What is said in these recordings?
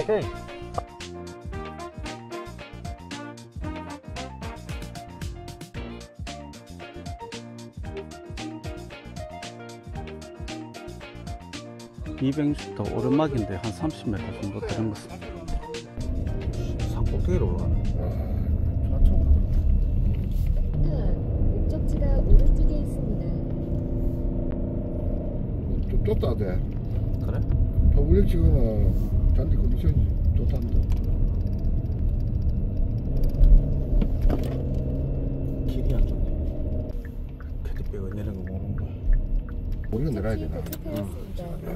오케이. 이뱅슈터 오르막인데 한 30m 정도 되는 것 같습니다. 산꼭대기로 올라가네. 목적지가 오른쪽에 있습니다. 좀 좁다 돼. 그래? 더블링 지금 잔디 컨디션이 좋답니다. 길이 안 좋네. 캐디백을 내는 거 보는 거. 우리가 내려야 되나?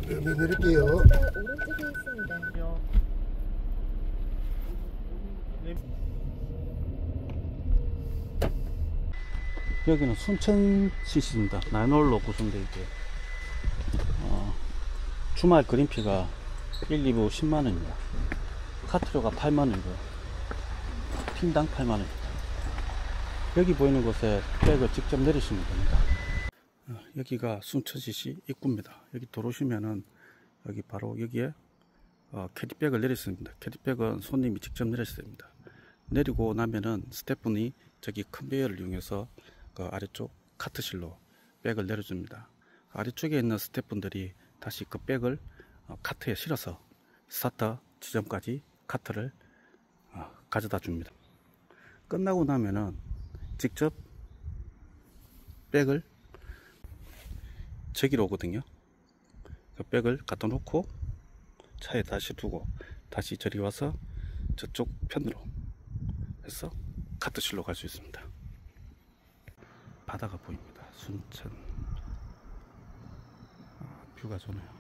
내릴게요. 오른쪽에 있습니다. 여기는 순천cc입니다. 나인홀로 구성되어 있고요. 주말 그린피가 1, 2부 10만원입니다. 카트료가 8만원이고요. 팀당 8만원입니다. 여기 보이는 곳에 백을 직접 내리시면 됩니다. 여기가 순천cc 입구입니다. 여기 들어오시면은 여기 바로 여기에 캐디백을 내렸습니다. 캐디백은 손님이 직접 내렸어야 됩니다. 내리고 나면은 스태프분이 저기 컨베이어를 이용해서 그 아래쪽 카트실로 백을 내려줍니다. 아래쪽에 있는 스태프분들이 다시 그 백을 카트에 실어서 스타트 지점까지 카트를 가져다 줍니다. 끝나고 나면은 직접 백을 저기로 오거든요. 그 백을 갖다 놓고 차에 다시 두고 다시 저리 와서 저쪽 편으로 해서 카트실로 갈 수 있습니다. 바다가 보입니다. 순천. 뷰가 좋네요.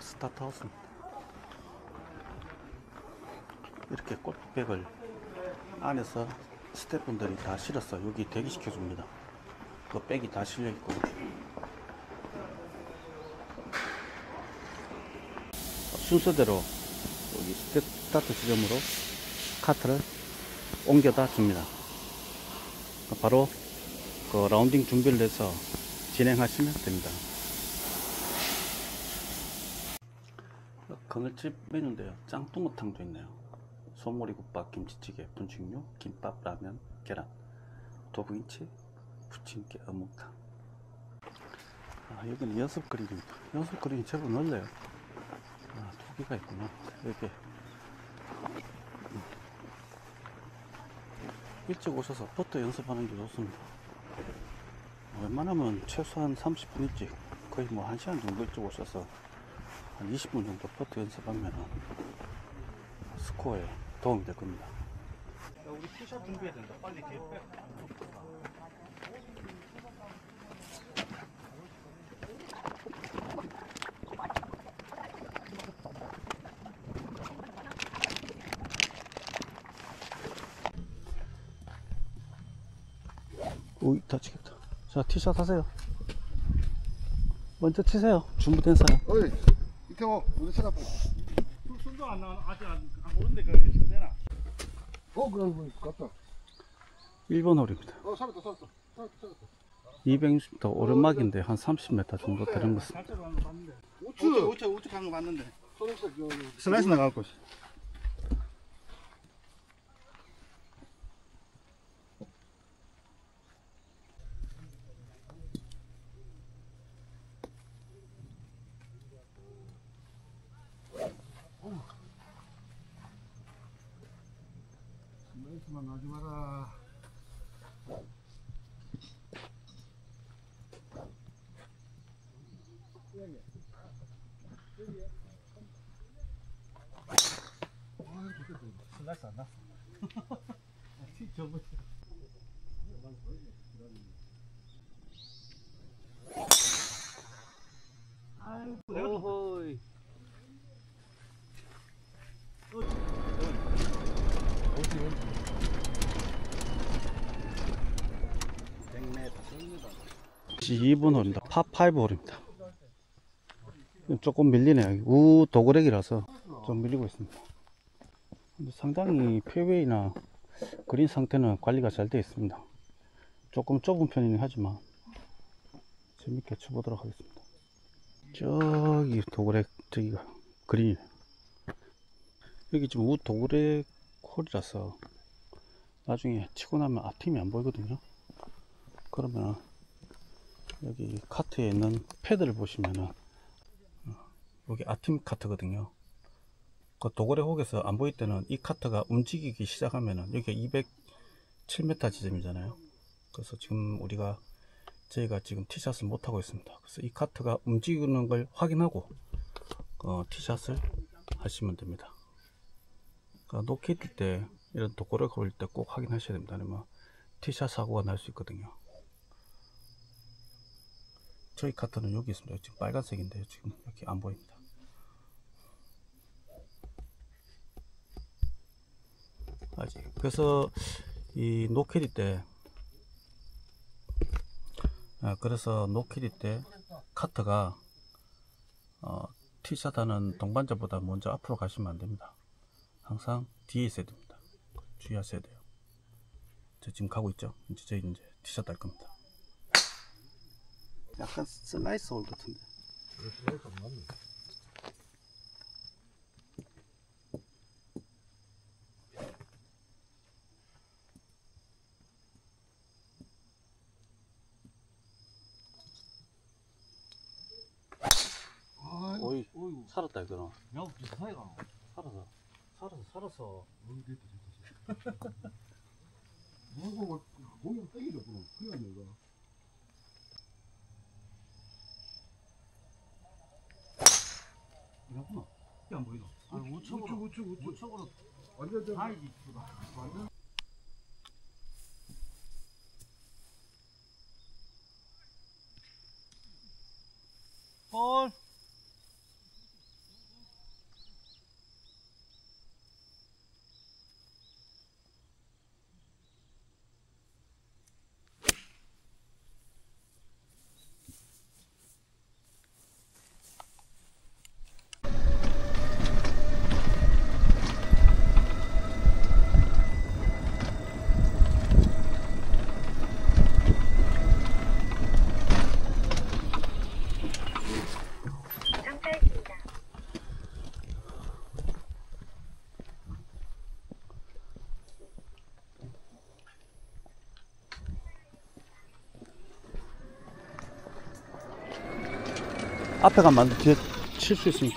스타트하우스입니다. 이렇게 골프백을 안에서 스태프분들이 다 실어서 여기 대기시켜 줍니다. 그 백이 다 실려있고 순서대로 여기 스타트 지점으로 카트를 옮겨다 줍니다. 바로 그 라운딩 준비를 해서 진행하시면 됩니다. 그늘집 메뉴인데요. 짱뚱어탕도 있네요. 소머리국밥, 김치찌개, 분식류, 김밥, 라면, 계란, 도부김치, 부침개, 어묵탕. 여기는 연습그린입니다. 연습그린이 제법 넓네요. 두 개가 있구나. 여기 일찍 오셔서 퍼트 연습하는 게 좋습니다. 웬만하면 최소한 30분 일찍, 거의 뭐 1시간 정도 일찍 오셔서 한 20분 정도 퍼트 연습하면 스코어에 도움이 될 겁니다. 야, 우리 티샷 준비해야 된다. 빨리 뒤에 빼. 오이 다치겠다. 자, 티샷 하세요. 먼저 치세요. 준비된 사람. 어이. 태호, 우리 생각보다 손도 안 나와. 아직 안 오는데 그게 되나? 그럼 갔다. 1번 홀입니다. 살았다. 260m 오르막인데 한 30m 정도 되는 것 같습니다. 우측 간 거 맞는데. 슬라이스 나갈 것이. 슬라이스 안 났어. 오호이. 시 2분 홀입니다. 파5 홀입니다. 조금 밀리네요. 우 도그렉이라서 좀 밀리고 있습니다. 상당히 페어웨이나 그린 상태는 관리가 잘 되어 있습니다. 조금 좁은 편이긴 하지만 재밌게 쳐보도록 하겠습니다. 저기 도그렉, 저기가 그린. 여기 지금 우 도그렉 홀이라서 나중에 치고 나면 앞팀이 안 보이거든요. 그러면 여기 카트에 있는 패드를 보시면은 여기 앞팀 카트거든요. 그 도그렉 혹에서 안 보일 때는 이 카트가 움직이기 시작하면은 여기가 207m 지점이잖아요. 그래서 지금 저희가 지금 티샷을 못하고 있습니다. 그래서 이 카트가 움직이는 걸 확인하고 티샷을 하시면 됩니다. 그러니까 노케이트 때 이런 도그렉 홀 때 꼭 확인하셔야 됩니다. 아니면 티샷 사고가 날 수 있거든요. 저희 카트는 여기 있습니다. 지금 빨간색인데 지금 이렇게 안 보입니다. 아직. 그래서 이 노캐디 때 카트가 티샷하는 동반자보다 먼저 앞으로 가시면 안 됩니다. 항상 뒤에 있어야 됩니다. 주의하셔야 돼요. 저 지금 가고 있죠. 이제 저희 이제 티샷 할 겁니다. 약간 슬라이스 올 같은데. 살았다 이거는. 야, 사이가 살아서. 뭐고 몸이 땡기죠, 그럼. 그냥 이거. 이거구나. 이게 안 보이나? 아, 우측으로. 완전 아이디 이쁘다. 완전. 볼. 앞에 가면 뒤에 칠 수 있으니까.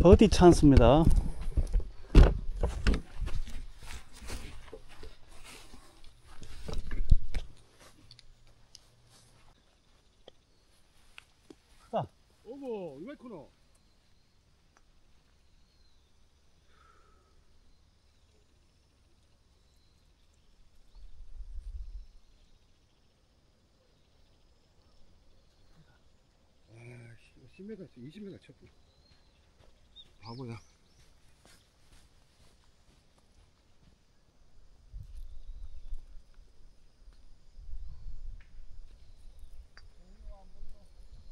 버디 찬스입니다. 크다. 오고 이거 코너. 몇 메가 있어? 20메가 쳤고 바보야.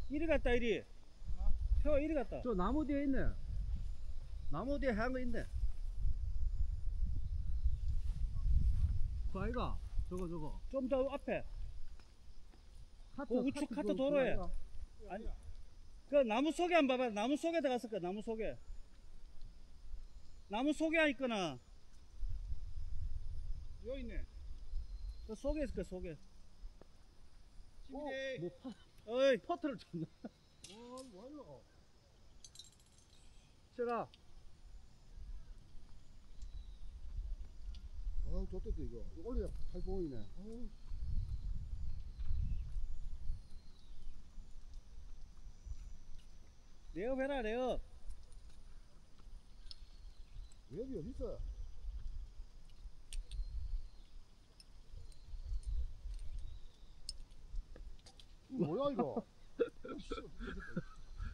이리 갔다 이리. 저 이리 갔다. 저 나무 뒤에 있네. 나무 뒤에 하얀 거 있네. 그 아이가 저거. 좀 더 앞에. 그 우측 카트 도로에. 아니. 그 나무 속에 안 봐봐. 나무 속에 들어갔을 거야. 나무 속에 안 있거나 여기 있네. 그 속에 있을 거야. 속에. 침대. 뭐 어이 퍼트를 쳤나? 뭐야? 쳐라. 좋다 이거. 올려. 잘 보이네. 레업 해라, 레업. 레업이 어딨어? 이거 뭐야, 이거?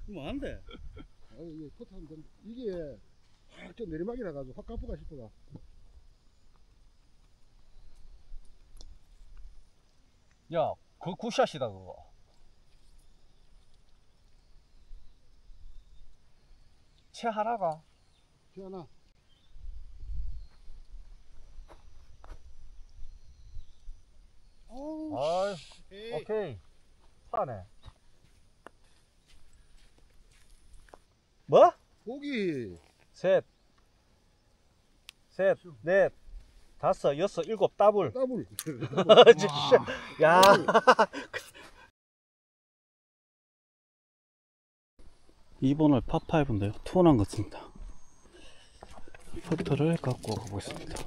이거 안 돼. 아니, 이게 포탑 이게 확 좀 내리막이라 가지고 확 까뿌가 싶어가. 야, 그거 굿샷이다, 그거. 채 하나가. 채 하나. 어우, 아이, 오케이. 파네. 뭐? 고기. 셋, 넷. 다섯, 여섯, 일곱, 더블. 더블. 야. 이번을 파5인데요. 투혼한 것 같습니다. 퍼트를 갖고 가보겠습니다.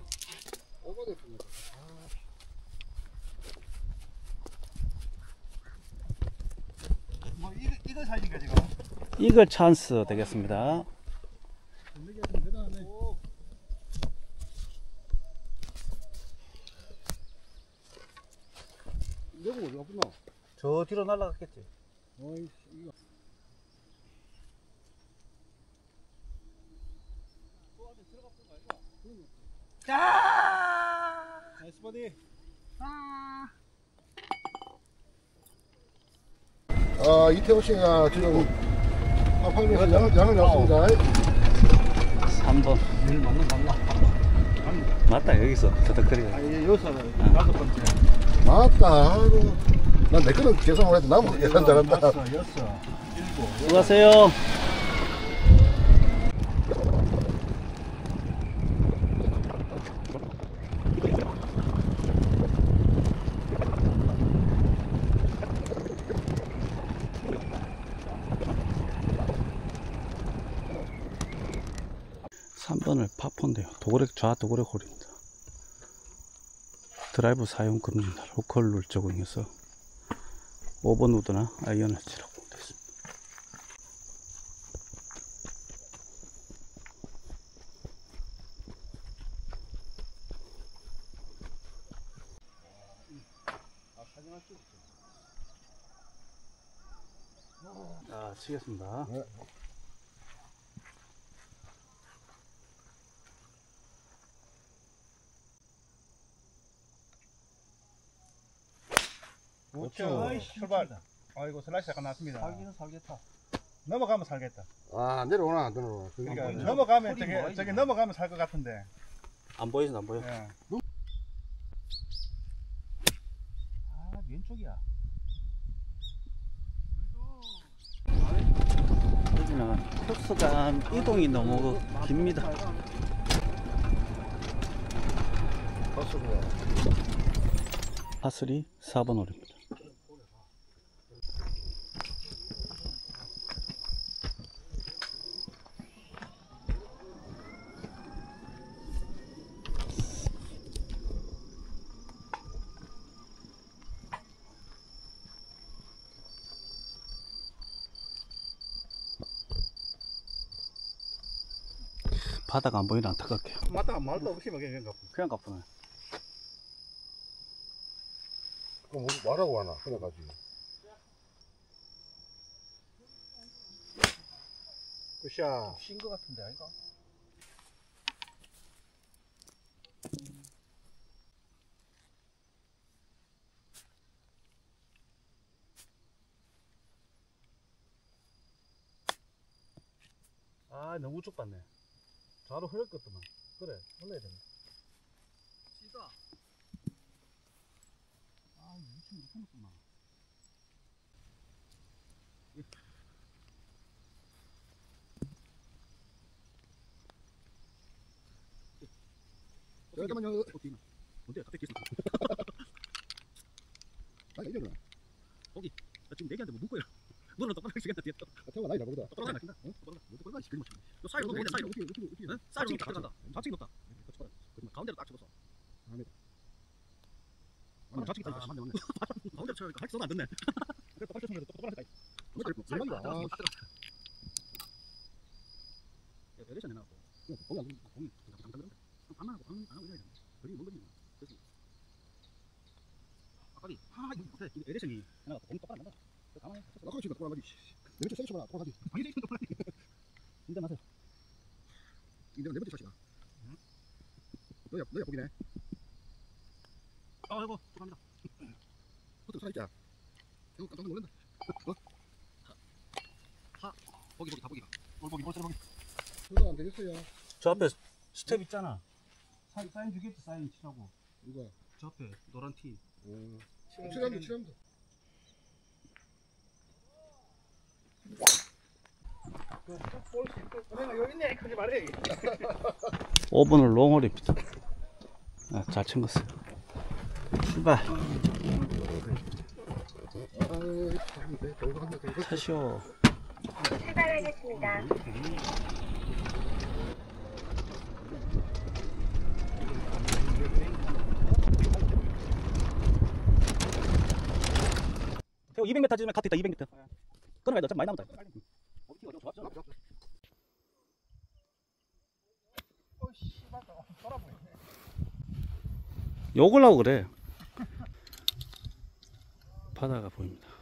뭐 이거 사진가 지금? 이거 찬스 되겠습니다. 내고 어디 갔구나. 저 뒤로 날아갔겠지. 어이 이거. 아! 나이스 버디. 아! 아, 이태호 씨가 지금 아파트에서 양을 잡습니다. 3번. 늘 맞나? 맞다, 여기서. 터득거리가. 아, 여기서 다섯 번째. 맞다. 난 내 거는 계산을 해도 나머지 계산 잘한다. 수고하세요. 파폰데요. 도그렉 좌 도그렉 홀입니다. 드라이브 사용 금지입니다. 로컬 룰 적용해서 5번 우드나 아이언을 치라고 되어 있습니다. 자, 치겠습니다. 네. 출발. 아이고, 슬라이스가 났습니다. 살기는 살겠다. 넘어가면 살겠다. 아, 내려오나 안 내려오나. 그러니까 넘어가면 저기 넘어가면 살 것 같은데. 안 보이진 안 보여. 예. 아, 왼쪽이야. 여기는 코스간 이동이 너무 깁니다. 파3 4번 홀입니다. 바다가 안 보이나 안타깝게. 맞다, 말도 없이 막 그냥 가쁘네. 그냥 가쁘네. 그럼 말하고 하나, 그래가지고. 굿샷. 쉰 것 같은데, 아이가? 아, 너무 우측 봤네. 바로 흘릴 것도만. 그래, 흘러야 되네. 씨다. 아, 미친 못 흘렸구나. 잠깐만요. 어디 갑자기 계속. 아, 이리 와. 거기. 나 지금 얘기하는데 뭐 묶어요. 물은 똑바로 쓰겠다 뒤에다. 태워 나이다 보다. 똑바로 나간다. 똑바로 모두 걸다 시키는 거지. 너 사이로 보내 사이로. 응? 사이로 딱 간다. 좌측이 높다. 가운데로 딱 쳐서. 안 돼. 아, 좌측이 딱 맞네. 가운데로 쳐야 할지 써도 안 됐네. 똑바로 쳐서 똑바로 할까. 뭐 그래. 안 된다. 에레션 해놔고 공이 잠깐만 반만 하고 안 하고 이래야 되는데 그림이 뭔 그림이야 그렇지 아까비 하하 이거 못해 에레션이 해놔갖고 공이 똑바로 안 간다 가만히 있어 아까비 지금 꼬라가지 내버려 세게 쳐봐라 꼬라가지 방이 세게 쳐봐라 인정 마세요 인정 내버려 자식아 너야 보기네 아이고 축하합니다 호텔 살아있자 이거 깜짝 놀란다 어? 보기 다 보기가 올보기 올보기 이거 안 되겠어요 저 앞에 스텝 있잖아 사인 주겠지 사인 치라고 이거 저 앞에 노란 티 칠합니다 칠합니다 여기 있네 그러지 말해 5번을 롱홀입니다 아, 잘 챙겼어요 출발 차시오 출발하겠습니다. 태호 200m 지면 카트 있다. 200m. 끊어가야 돼. 어차피 많이 남았다. 욕을 하고 그래. 바다가 보입니다.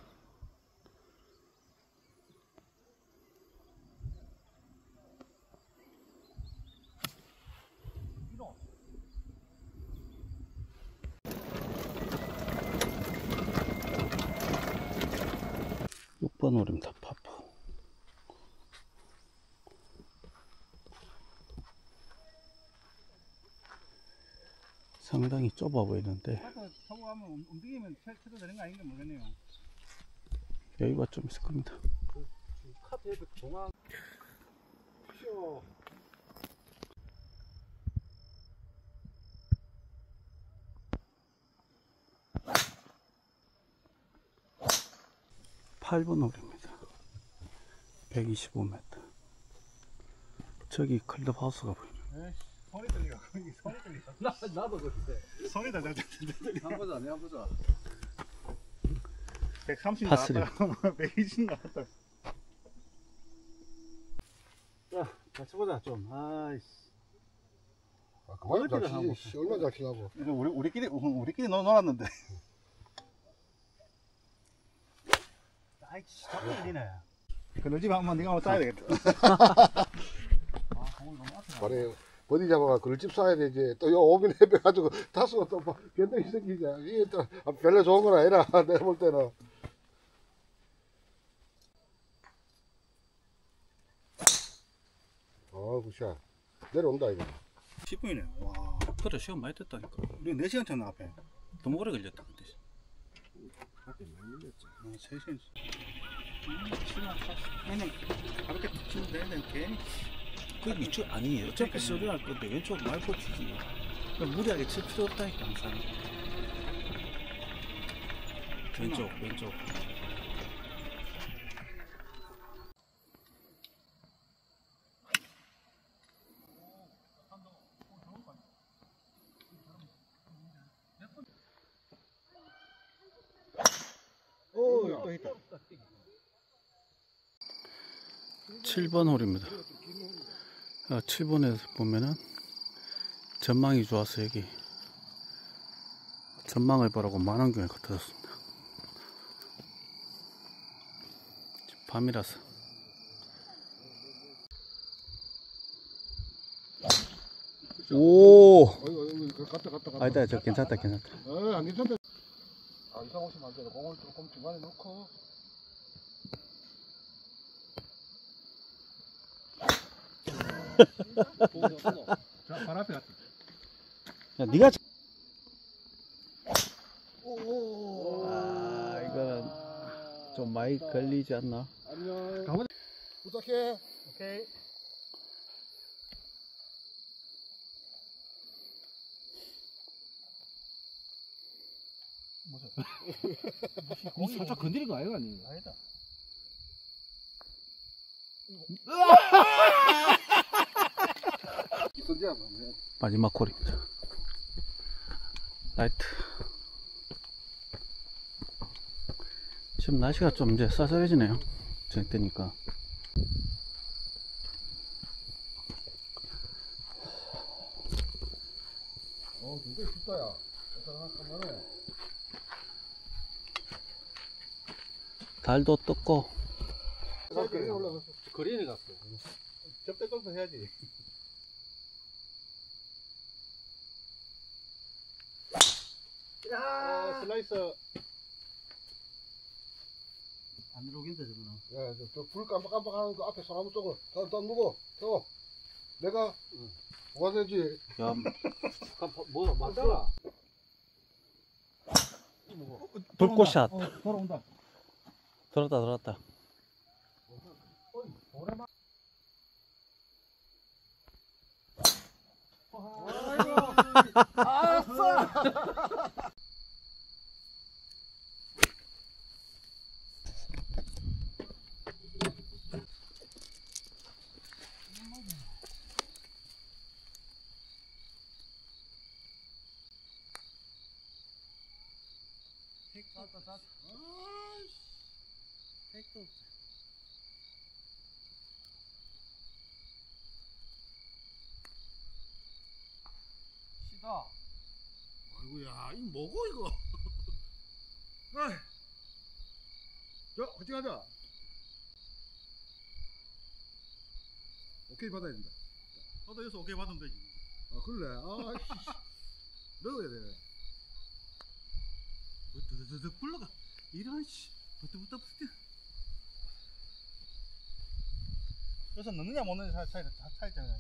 오름다 파포 상당히 좁아 보이는데 여유가 좀 있을 겁니다. 그 8번 홀입니다. 125m. 저기 클럽 하우스가 보입니다. 손이 들리가 거기 손이 들리가. 나도 그렇대. 손이 다 잡혔는데. 한번 안 해, 한번 줘. 130 나왔다. 120 나왔다. 야, 같이 보자 좀. 아이씨. 아, 그만 잡히지. 얼마 잡히냐고. 우리끼리 놀았는데. 아이씨, 자꾸 들리네. 그 늘집 한번 네가 한번 싸야 되겠다. 말해, 버디 잡아가 그늘집 싸야 되지. 또 요 오빈 해배가지고 다수가 또 변동이 생기자. 이게 또 별로 좋은 건 아니라 내가 볼 때는. 어, 굿샷. 내려온다 이거. 10분이네. 와, 그래 시간 많이 됐다니까. 우리 4시간 쳤나 앞에. 너무 오래 걸렸다 그때. 밖에 많이 밀렸지. 아, 3시간. 가볍게 붙이면 되는데 괜히. 그게 위쪽 아니에요. 어차피 소리 날 건데 왼쪽 많이 꽂히지. 무리하게 칠 필요 없다니까 항상. 왼쪽. 또 있다. 7번 홀입니다. 7번에서 보면은 전망이 좋아서 여기 전망을 보라고 만원경에 갖다 줬습니다. 밤이라서 오 아니다 저 괜찮다 안 괜찮다 이상 오시면 안 돼요. 공을 조금 중간에 놓고 자, 발 앞에 갔다. 야, 네가 오. 아, 이거는 좀 많이 걸리지 않나? 안녕. 가만. 부탁해. 오케이. 공이 살짝 건드린 거 아이가 아니에요? 아니다. 마지막 홀입니다. 라이트. 지금 날씨가 좀 이제 쌀쌀해지네요. 저녁 때니까. 달도 떴고. 거리에 갔어. 접대 걸서 해야지. 슬라이서. 안 들어오긴데 저거는. 야, 불 깜빡깜빡하는 그 앞에 사람 쪽으로 더 누구? 태워. 내가 뭐가 되지? 야, 뭐 맞잖아. 불꽃샷. 돌아온다. 들었다. 아싸! 택도 없다. 시다. 아이고야, 이거 뭐고 이거? 에이, 저 어떻게 하자. 오케이 받아야 된다. 나도 여기서 오케이 받으면 되지. 아 그래. 아, 넣어야 돼. 더더더더 굴러가. 이런 씨. 부터. 여기서 넣느냐 못 넣느냐 차이잖아요.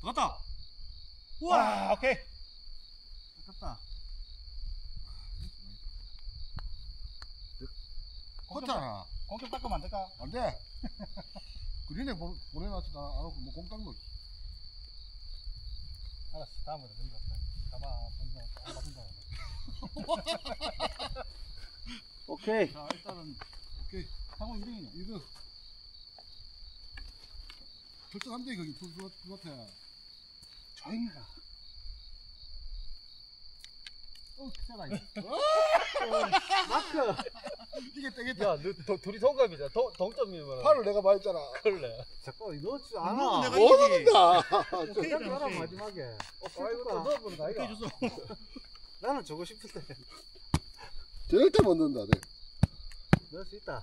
들어갔다. 우와, 오케이. 아깝다. 컸잖아. 공격 닦으면 안 될까? 안 돼. 그린에 보내놨지도 않고 뭐 공 닦는 거지. 알았어, 다음으로 넘겼다. 가봐, 본다, 안 받는다. 오케이. 자, 일단은 오케이. 상호 1등이네. 1등. 결정한데 거기 불같아. 조용해라. 세다 이거. 마크. 이게 되겠다. 야, 너 둘이 동갑이잖아. 동점이잖아. 팔을 내가 말했잖아. 그래. 잠깐 넣지 않아. 모른다. 그냥 하라 마지막에. 아이고 넣어본다. 나는 저거 싶을 때. 절대 못 넣는다. 넣을 수 있다.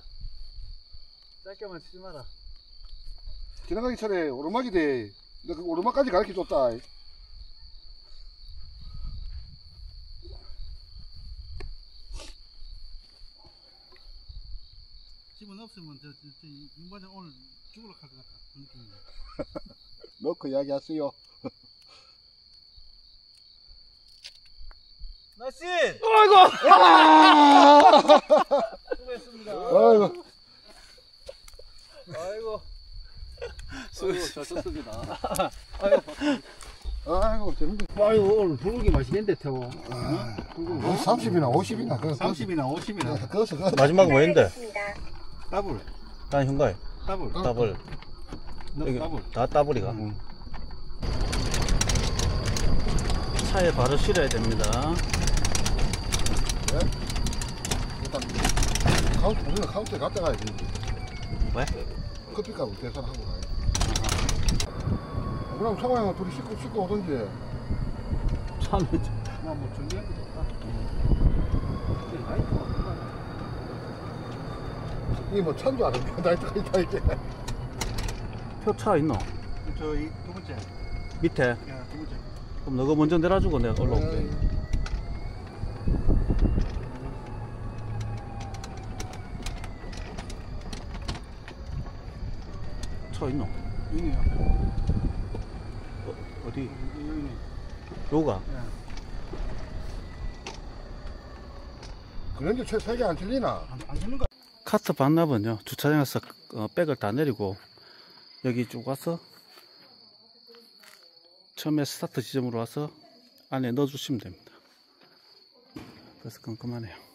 짧게만 치지 마라. 지나가기 전에 오르막이 돼. 내가 오르막까지 가르쳐 줬다. 집은 없으면 저 인반장 오늘 죽으러 갈 것 같다. 그 느낌이야. 넣고 이야기하세요. 나이스! 아이고! 수고했습니다. 아이고. 아이고. 잘 썼습니다. 아이고, 재밌네. 아이고, 오늘 불고기 맛있는데, 태워. 아, 응? 30이나 50이나. 30이나 50이나. 그래서 마지막은 뭐였는데? 따블. 난 흉가해. 따블. 다 따블이가. 차에 바로 실어야 됩니다. 왜? 일단, 우리는 카운트에 갔다 가야지. 왜? 커피값을 계산하고 가야지. 그럼 차가야 둘이 씻고 오던지. 차는 뭐 준비할 게 없다. 이게 뭐 찬 줄 알았네. 나이트가 있다 이제. 표차 있노? 저 이 두 번째. 밑에? 예, 두 번째. 그럼 너가 먼저 내려주고 내가 올라올게. 차 있노? 있네요. 어디? 요가? 그런데 차 3개 안 틀리나? 안 틀린 거. 카트 반납은요, 주차장에서 백을 다 내리고 여기 쭉 와서 처음에 스타트 지점으로 와서 안에 넣어주시면 됩니다. 그래서 깜깜하네요.